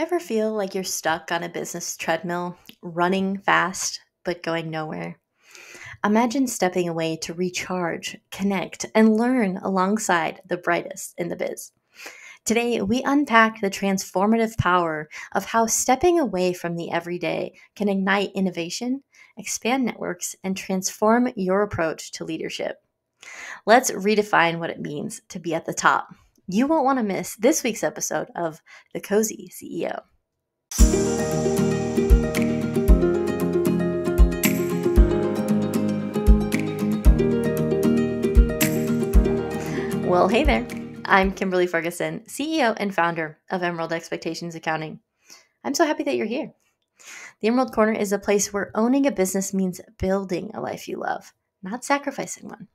Ever feel like you're stuck on a business treadmill, running fast but going nowhere? Imagine stepping away to recharge, connect, and learn alongside the brightest in the biz. Today, we unpack the transformative power of how stepping away from the everyday can ignite innovation, expand networks, and transform your approach to leadership. Let's redefine what it means to be at the top. You won't want to miss this week's episode of The Cozy CEO. Well, hey there. I'm Kimberly Ferguson, CEO and founder of Emerald Expectations Accounting. I'm so happy that you're here. The Emerald Corner is a place where owning a business means building a life you love, not sacrificing one.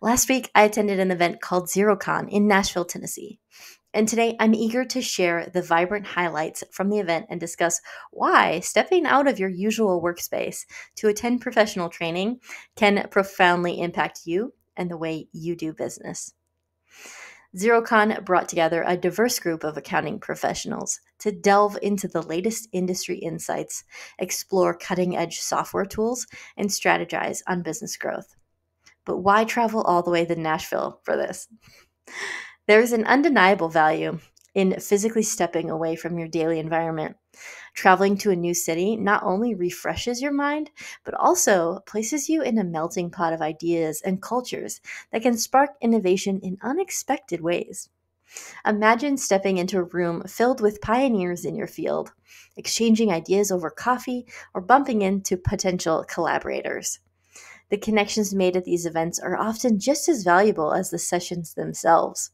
Last week, I attended an event called XeroCon in Nashville, Tennessee, and today I'm eager to share the vibrant highlights from the event and discuss why stepping out of your usual workspace to attend professional training can profoundly impact you and the way you do business. XeroCon brought together a diverse group of accounting professionals to delve into the latest industry insights, explore cutting-edge software tools, and strategize on business growth. But why travel all the way to Nashville for this? There is an undeniable value in physically stepping away from your daily environment. Traveling to a new city not only refreshes your mind, but also places you in a melting pot of ideas and cultures that can spark innovation in unexpected ways. Imagine stepping into a room filled with pioneers in your field, exchanging ideas over coffee, or bumping into potential collaborators. The connections made at these events are often just as valuable as the sessions themselves.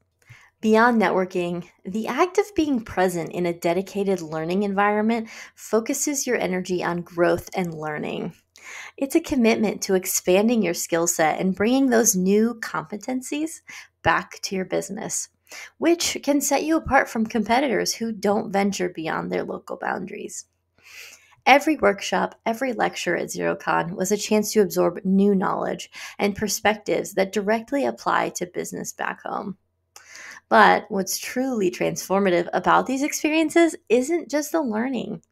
Beyond networking, the act of being present in a dedicated learning environment focuses your energy on growth and learning. It's a commitment to expanding your skill set and bringing those new competencies back to your business, which can set you apart from competitors who don't venture beyond their local boundaries. Every workshop, every lecture at XeroCon was a chance to absorb new knowledge and perspectives that directly apply to business back home. But what's truly transformative about these experiences isn't just the learning.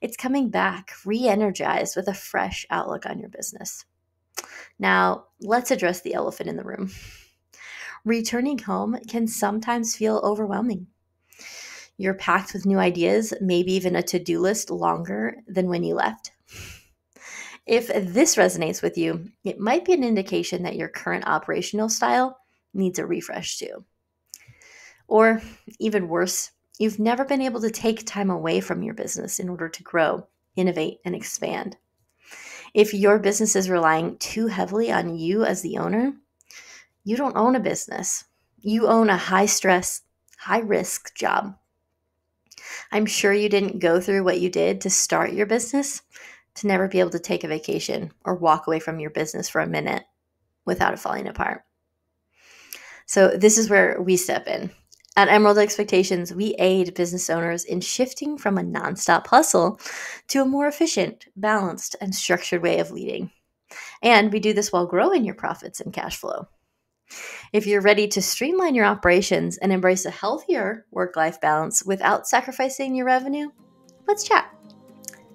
It's coming back re-energized with a fresh outlook on your business. Now, let's address the elephant in the room. Returning home can sometimes feel overwhelming. You're packed with new ideas, maybe even a to-do list longer than when you left. If this resonates with you, it might be an indication that your current operational style needs a refresh too. Or even worse, you've never been able to take time away from your business in order to grow, innovate, and expand. If your business is relying too heavily on you as the owner, you don't own a business. You own a high-stress, high-risk job. I'm sure you didn't go through what you did to start your business to never be able to take a vacation or walk away from your business for a minute without it falling apart. So this is where we step in. At Emerald Expectations, we aid business owners in shifting from a nonstop hustle to a more efficient, balanced, and structured way of leading. And we do this while growing your profits and cash flow. If you're ready to streamline your operations and embrace a healthier work-life balance without sacrificing your revenue, let's chat.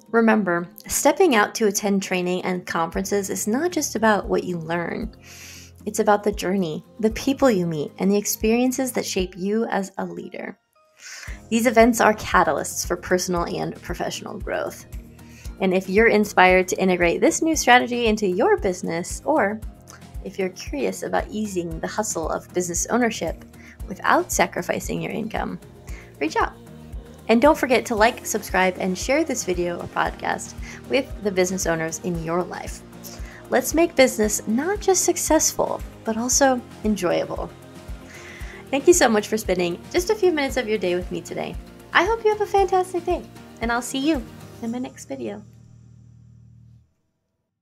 Remember, stepping out to attend training and conferences is not just about what you learn. It's about the journey, the people you meet, and the experiences that shape you as a leader. These events are catalysts for personal and professional growth. And if you're inspired to integrate this new strategy into your business, or if you're curious about easing the hustle of business ownership without sacrificing your income, reach out. And don't forget to like, subscribe, and share this video or podcast with the business owners in your life. Let's make business not just successful, but also enjoyable. Thank you so much for spending just a few minutes of your day with me today. I hope you have a fantastic day, and I'll see you in my next video.